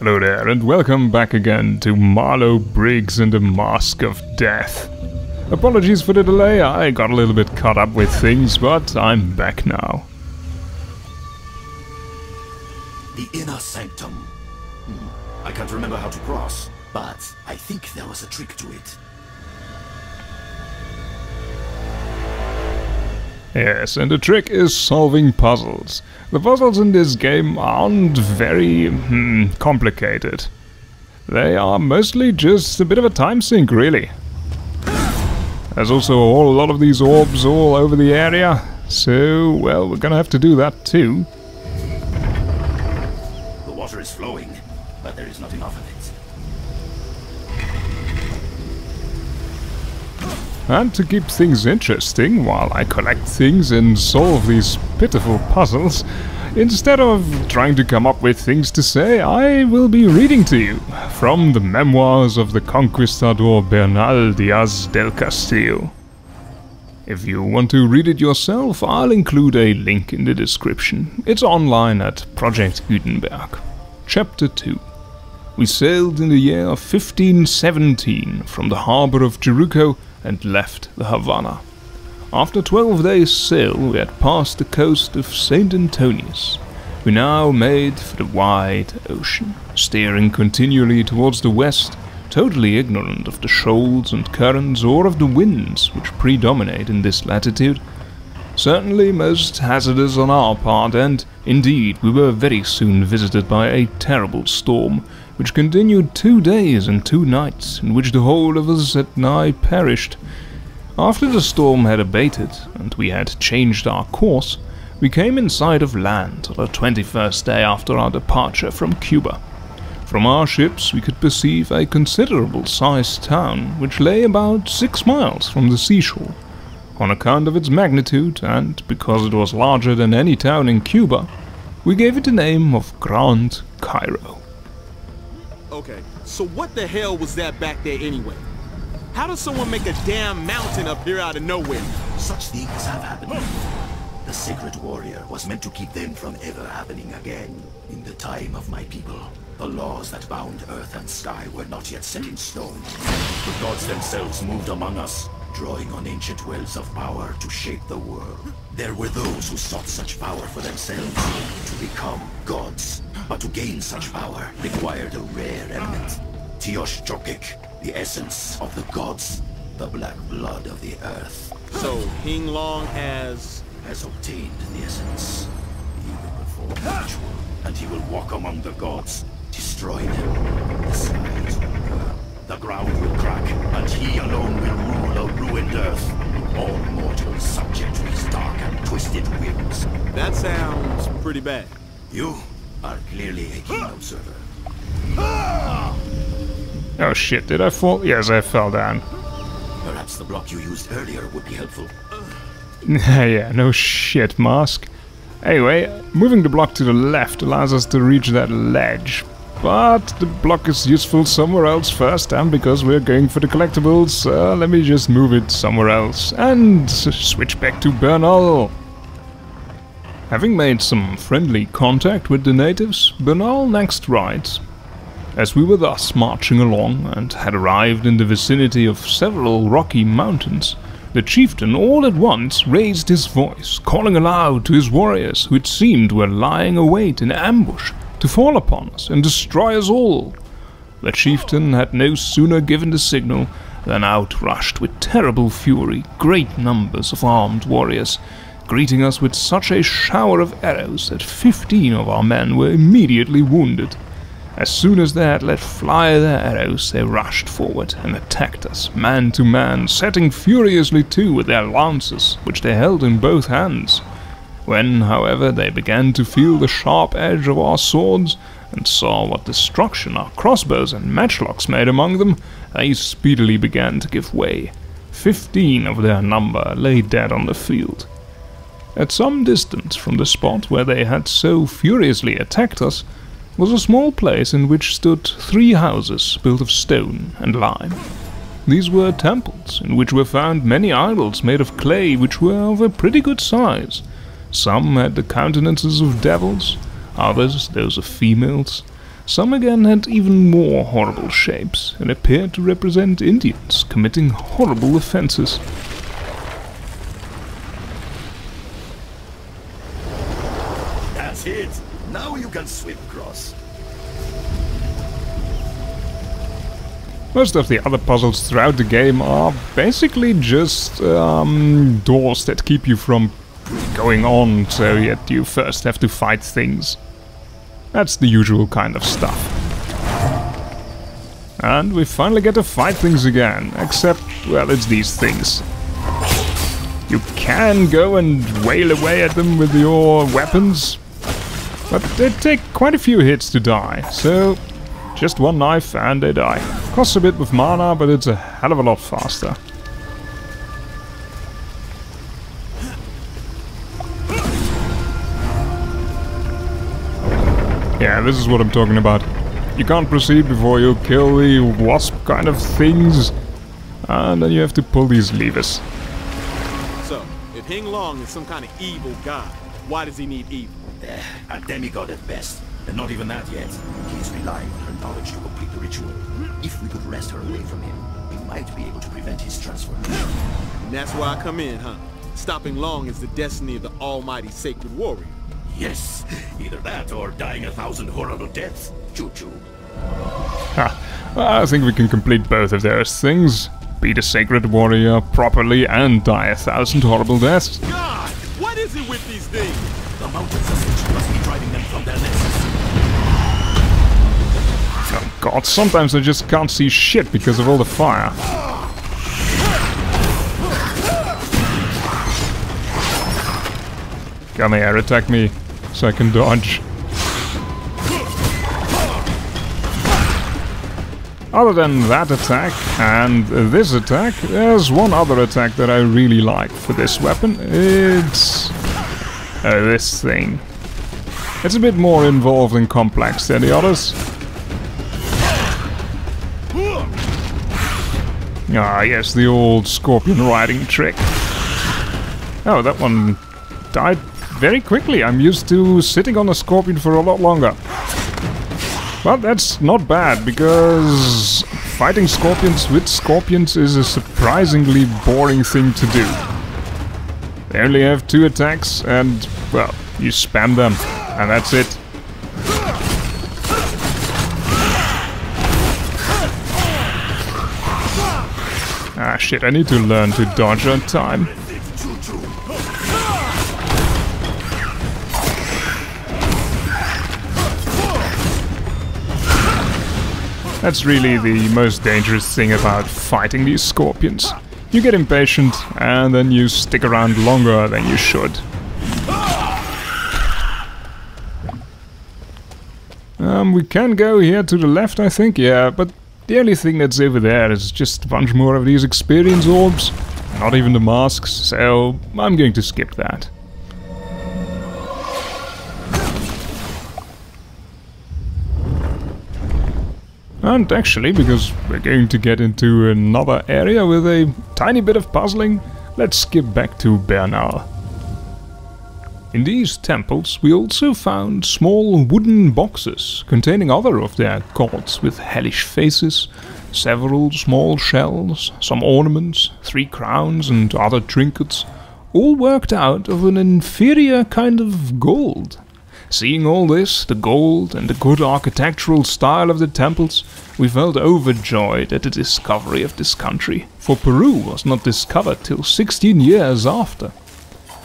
Hello there, and welcome back again to Marlow Briggs and the Mask of Death. Apologies for the delay, I got a little bit caught up with things, but I'm back now. The inner sanctum. I can't remember how to cross, but I think there was a trick to it. Yes, and the trick is solving puzzles. The puzzles in this game aren't very complicated. They are mostly just a bit of a time sink, really. There's also a whole lot of these orbs all over the area, so, well, we're gonna have to do that too. The water is flowing, but there is not enough of it. And to keep things interesting, while I collect things and solve these pitiful puzzles, instead of trying to come up with things to say, I will be reading to you from the memoirs of the conquistador Bernal Díaz del Castillo. If you want to read it yourself, I'll include a link in the description. It's online at Project Gutenberg. Chapter 2. We sailed in the year 1517 from the harbour of Jeruco and left the Havana. After 12 days' sail we had passed the coast of St. Antonius. We now made for the wide ocean, steering continually towards the west, totally ignorant of the shoals and currents or of the winds which predominate in this latitude. Certainly most hazardous on our part, and indeed we were very soon visited by a terrible storm, which continued 2 days and 2 nights, in which the whole of us had nigh perished. After the storm had abated, and we had changed our course, we came in sight of land on the 21st day after our departure from Cuba. From our ships we could perceive a considerable-sized town, which lay about 6 miles from the seashore. On account of its magnitude, and because it was larger than any town in Cuba, we gave it the name of Grand Cairo. Okay, so what the hell was that back there anyway? How does someone make a damn mountain up here out of nowhere? Such things have happened. The sacred warrior was meant to keep them from ever happening again. In the time of my people, the laws that bound earth and sky were not yet set in stone. The gods themselves moved among us, drawing on ancient wells of power to shape the world. There were those who sought such power for themselves, to become gods. But to gain such power required a rare element, Tioshjokik, the essence of the gods, the black blood of the earth. So King Long has obtained the essence, even before the ritual, and he will walk among the gods, destroy them. The skies will burn, the ground will crack, and he alone will rule a ruined earth. All mortals subject to his dark and twisted whims. That sounds pretty bad. You are clearly a keen observer. Oh shit, did I fall? Yes, I fell down. Perhaps the block you used earlier would be helpful. Yeah, no shit, Mask. Anyway, moving the block to the left allows us to reach that ledge. But the block is useful somewhere else first, and because we're going for the collectibles, let me just move it somewhere else and switch back to Bernal. Having made some friendly contact with the natives, Bernal next writes, "As we were thus marching along and had arrived in the vicinity of several rocky mountains, the chieftain all at once raised his voice, calling aloud to his warriors, who it seemed were lying await in ambush, to fall upon us and destroy us all. The chieftain had no sooner given the signal than out rushed with terrible fury great numbers of armed warriors, greeting us with such a shower of arrows that 15 of our men were immediately wounded. As soon as they had let fly their arrows, they rushed forward and attacked us, man to man, setting furiously to with their lances, which they held in both hands. When, however, they began to feel the sharp edge of our swords, and saw what destruction our crossbows and matchlocks made among them, they speedily began to give way. 15 of their number lay dead on the field. At some distance from the spot where they had so furiously attacked us, was a small place in which stood 3 houses built of stone and lime. These were temples, in which were found many idols made of clay which were of a pretty good size. Some had the countenances of devils, others those of females. Some again had even more horrible shapes and appeared to represent Indians committing horrible offenses. That's it! Now you can swim across. Most of the other puzzles throughout the game are basically just doors that keep you from going on, so yet you first have to fight things. That's the usual kind of stuff. And we finally get to fight things again, except, well, it's these things. You can go and wail away at them with your weapons, but they take quite a few hits to die, so... just one knife and they die. Costs a bit with mana, but it's a hell of a lot faster. Yeah, this is what I'm talking about. You can't proceed before you kill the wasp kind of things. And then you have to pull these levers. So, if King Long is some kind of evil god, why does he need evil? A demigod at best. And not even that yet. He's relying on her knowledge to complete the ritual. If we could wrest her away from him, we might be able to prevent his transfer. And that's where I come in, huh? Stopping Long is the destiny of the almighty sacred warrior. Yes, either that or dying 1,000 horrible deaths. Choo-choo. I think we can complete both of those things. Beat a sacred warrior properly and die 1,000 horrible deaths. God, what is it with these things? The mountains of which must be driving them from their nexus. Oh god, sometimes I just can't see shit because of all the fire. Come here, attack me, so I can dodge. Other than that attack and this attack, there's one other attack that I really like for this weapon. It's... this thing. It's a bit more involved and complex than the others. Ah, yes, the old scorpion riding trick. Oh, that one died very quickly. I'm used to sitting on a scorpion for a lot longer. But that's not bad, because fighting scorpions with scorpions is a surprisingly boring thing to do. They only have 2 attacks and, well, you spam them, and that's it. Ah shit, I need to learn to dodge on time. That's really the most dangerous thing about fighting these scorpions. You get impatient and then you stick around longer than you should. We can go here to the left, I think, yeah, but the only thing that's over there is just a bunch more of these experience orbs. Not even the masks, so I'm going to skip that. And actually, because we're going to get into another area with a tiny bit of puzzling, let's skip back to Bernal. In these temples we also found small wooden boxes containing other of their gods with hellish faces, several small shells, some ornaments, 3 crowns and other trinkets, all worked out of an inferior kind of gold. Seeing all this, the gold and the good architectural style of the temples, we felt overjoyed at the discovery of this country, for Peru was not discovered till 16 years after.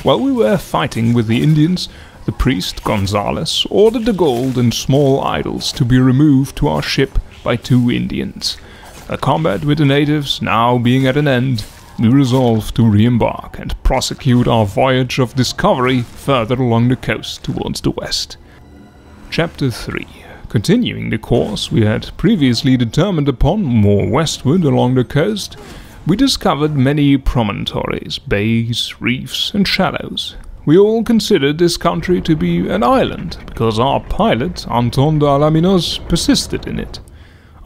While we were fighting with the Indians, the priest Gonzalez ordered the gold and small idols to be removed to our ship by 2 Indians. The combat with the natives now being at an end, we resolved to re-embark and prosecute our voyage of discovery further along the coast towards the west. Chapter 3. Continuing the course we had previously determined upon more westward along the coast, we discovered many promontories, bays, reefs and shallows. We all considered this country to be an island because our pilot, Anton de Alaminos, persisted in it.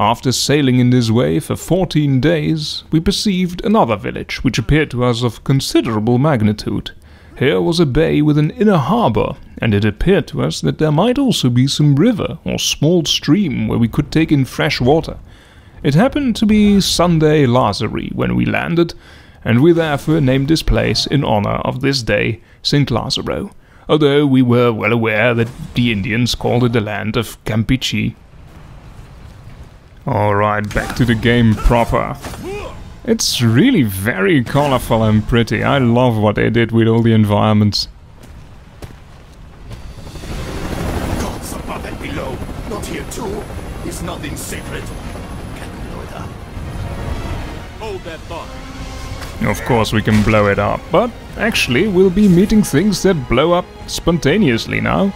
After sailing in this way for 14 days, we perceived another village which appeared to us of considerable magnitude. Here was a bay with an inner harbour, and it appeared to us that there might also be some river or small stream where we could take in fresh water. It happened to be Sunday Lazari when we landed, and we therefore named this place in honor of this day, St. Lazaro, although we were well aware that the Indians called it the land of Campeche. Alright, back to the game proper. It's really very colorful and pretty. I love what they did with all the environments. Gods above and below, not here too. Is nothing sacred. Can we blow it up? Hold that bomb. Of course we can blow it up, but actually we'll be meeting things that blow up spontaneously now.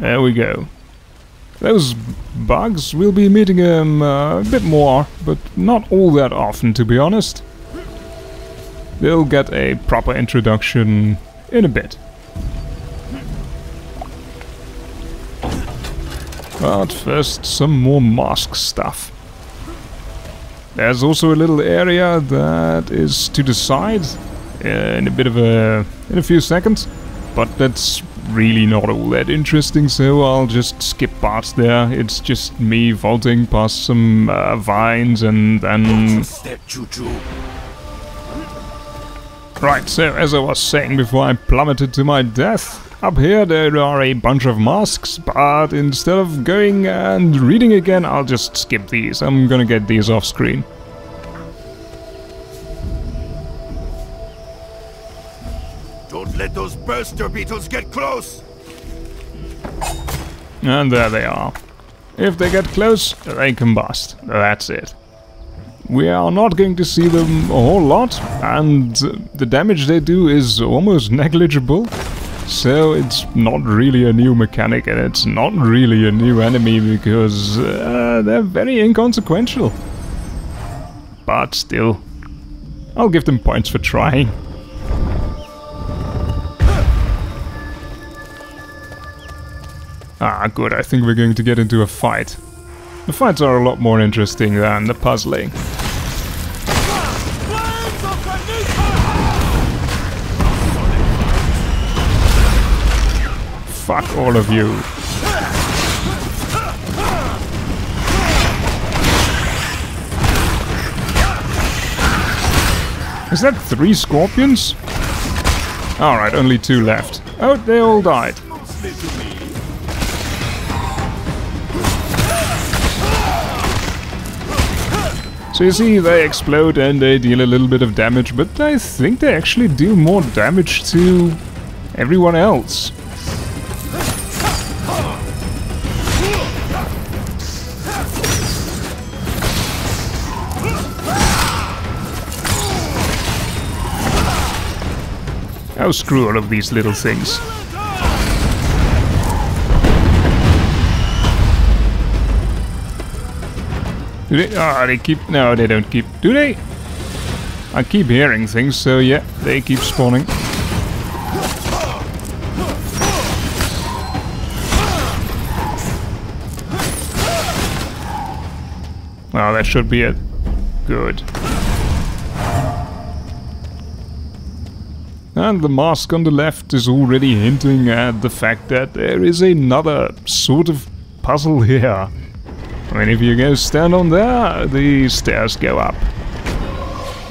There we go. Those bugs, we'll be meeting them a bit more, but not all that often, to be honest. They'll get a proper introduction in a bit. But first, some more mask stuff. There's also a little area that is to the side in a few seconds, but that's really not all that interesting, so I'll just skip past there. It's just me vaulting past some vines and then... Right, so as I was saying before I plummeted to my death, up here there are a bunch of masks, but instead of going and reading again, I'll just skip these. I'm gonna get these off screen. Let those burster beetles get close! And there they are. If they get close, they combust. That's it. We are not going to see them a whole lot, and the damage they do is almost negligible. So it's not really a new mechanic, and it's not really a new enemy, because they're very inconsequential. But still, I'll give them points for trying. Ah, good, I think we're going to get into a fight. The fights are a lot more interesting than the puzzling. Fuck all of you. Is that 3 scorpions? Alright, only 2 left. Oh, they all died. So you see, they explode and they deal a little bit of damage, but I think they actually do more damage to everyone else. Oh, screw all of these little things. Do they? Ah, they keep... No, they don't keep... Do they? I keep hearing things, so yeah, they keep spawning. Well, that should be it. Good. And the mask on the left is already hinting at the fact that there is another sort of puzzle here. I mean, if you go stand on there, the stairs go up.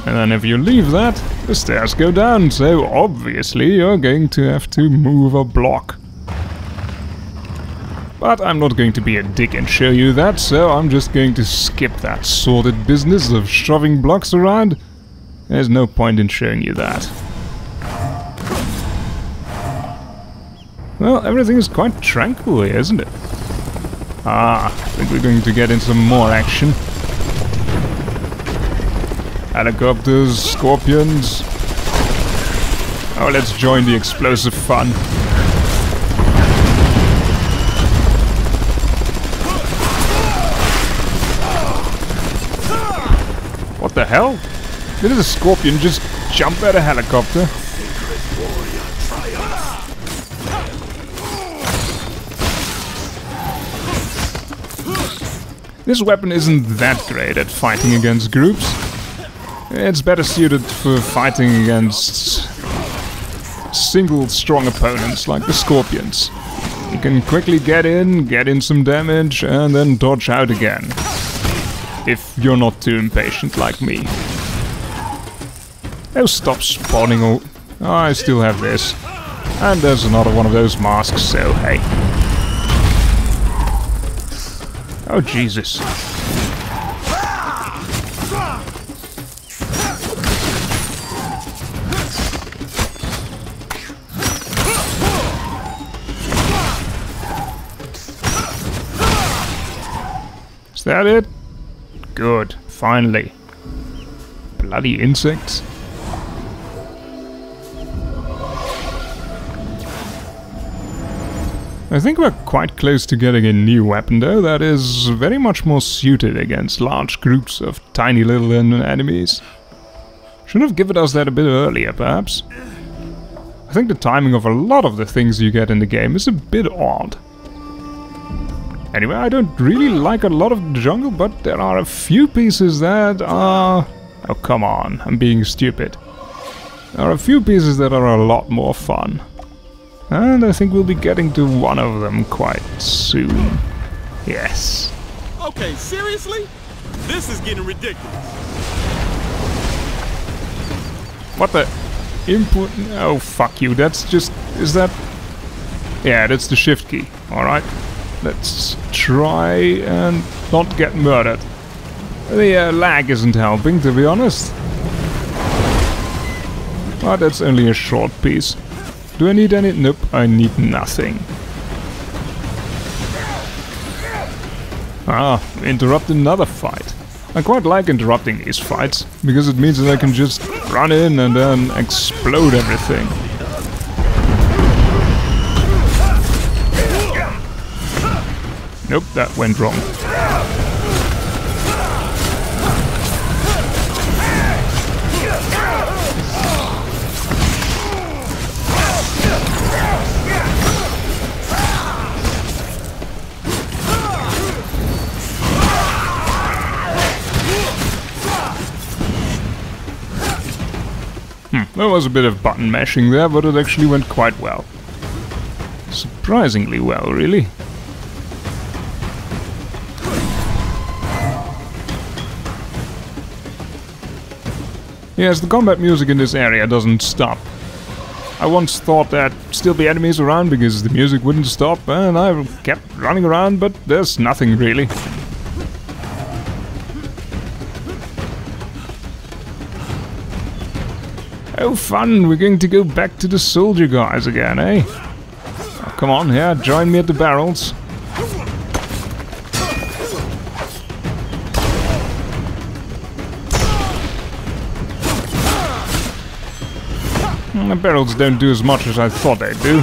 And then if you leave that, the stairs go down, so obviously you're going to have to move a block. But I'm not going to be a dick and show you that, so I'm just going to skip that sordid business of shoving blocks around. There's no point in showing you that. Well, everything is quite tranquil here, isn't it? Ah, I think we're going to get into some more action. Helicopters, scorpions. Oh, let's join the explosive fun. What the hell? Did a scorpion just jump at a helicopter? This weapon isn't that great at fighting against groups. It's better suited for fighting against single strong opponents like the scorpions. You can quickly get in some damage and then dodge out again. If you're not too impatient like me. Oh, stop spawning all... Oh, I still have this. And there's another one of those masks, so hey. Oh, Jesus. Is that it? Good, finally. Bloody insects. I think we're quite close to getting a new weapon though, that is very much more suited against large groups of tiny little enemies. Should have given us that a bit earlier, perhaps. I think the timing of a lot of the things you get in the game is a bit odd. Anyway, I don't really like a lot of the jungle, but there are a few pieces that are... Oh, come on, I'm being stupid. There are a few pieces that are a lot more fun. And I think we'll be getting to one of them quite soon. Yes. Okay, seriously? This is getting ridiculous. What the... Input... Oh, fuck you. That's just... Is that... Yeah, that's the shift key. Alright. Let's try and not get murdered. The lag isn't helping, to be honest. But that's only a short piece. Do I need any? Nope, I need nothing. Ah, interrupt another fight. I quite like interrupting these fights, because it means that I can just run in and then explode everything. Nope, that went wrong. There was a bit of button mashing there, but it actually went quite well. Surprisingly well, really. Yes, the combat music in this area doesn't stop. I once thought there'd still be enemies around because the music wouldn't stop, and I kept running around, but there's nothing really. Oh fun, we're going to go back to the soldier guys again, eh? Oh, come on, yeah, join me at the barrels. The barrels don't do as much as I thought they'd do.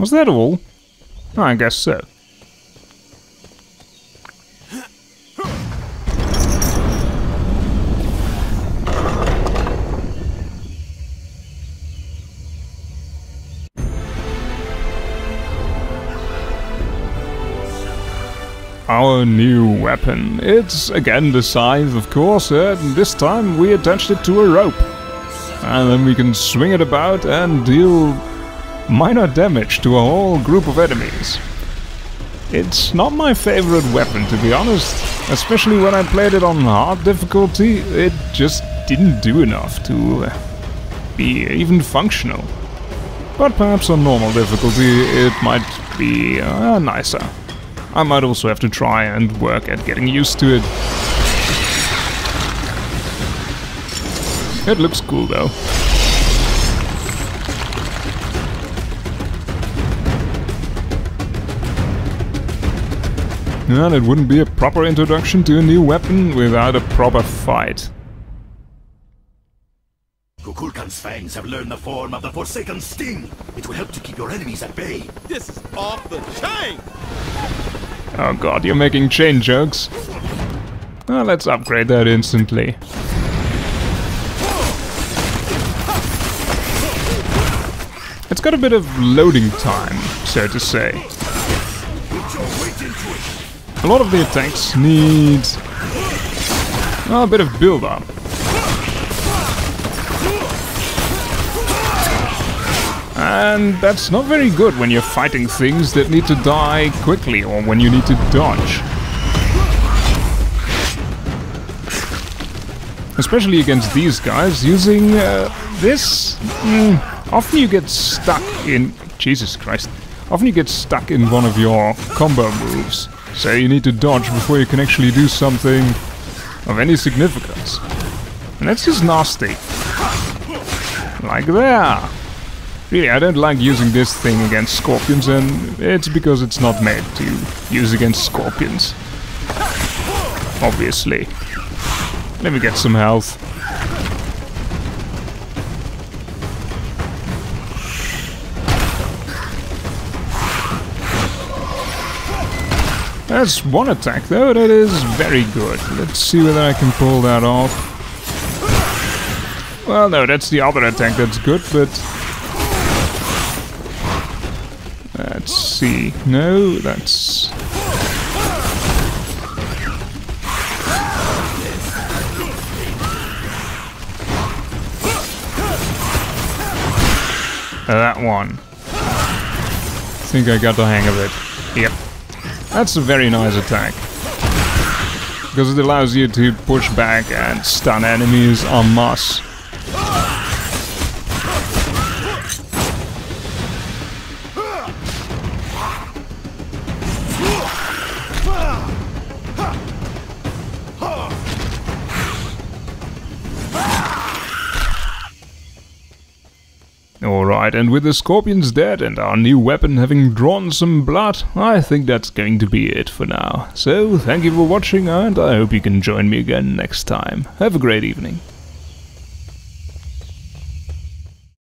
Was that all? I guess so. Our new weapon. It's again the scythe, of course, and this time we attached it to a rope. And then we can swing it about and deal minor damage to a whole group of enemies. It's not my favorite weapon, to be honest. Especially when I played it on hard difficulty, it just didn't do enough to be even functional. But perhaps on normal difficulty it might be nicer. I might also have to try and work at getting used to it. It looks cool though. And it wouldn't be a proper introduction to a new weapon without a proper fight. Kukulkan's fangs have learned the form of the Forsaken Sting. It will help to keep your enemies at bay. This is off the chain! Oh god, you're making chain jokes. Oh, let's upgrade that instantly. It's got a bit of loading time, so to say. A lot of the attacks need Well, a bit of build-up. And that's not very good when you're fighting things that need to die quickly or when you need to dodge. Especially against these guys, using this... often you get stuck in... Jesus Christ. Often you get stuck in one of your combo moves. So you need to dodge before you can actually do something of any significance. And that's just nasty. Like there. Really, I don't like using this thing against scorpions, and it's because it's not made to use against scorpions. Obviously. Let me get some health. That's one attack, though. That is very good. Let's see whether I can pull that off. Well, no, that's the other attack that's good, but... Let's see. No, that's... That one. I think I got the hang of it. Yep. That's a very nice attack, because it allows you to push back and stun enemies en masse. And with the scorpions dead and our new weapon having drawn some blood, I think that's going to be it for now. So, thank you for watching, and I hope you can join me again next time. Have a great evening.